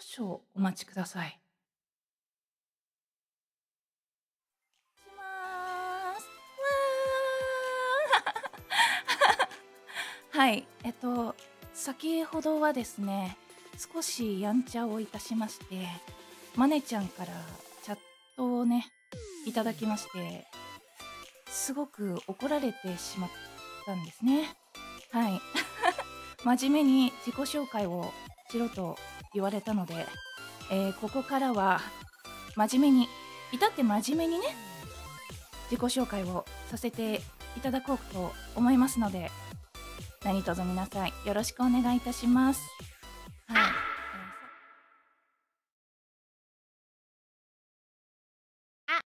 少々お待ちください。しますわはい、先ほどはですね、少しやんちゃをいたしまして、マネちゃんからチャットをねいただきまして、すごく怒られてしまったんですね。はい真面目に自己紹介をしろと言われたので、ここからは真面目に、至って真面目にね自己紹介をさせていただこうと思いますので、何卒皆さんよろしくお願いいたします。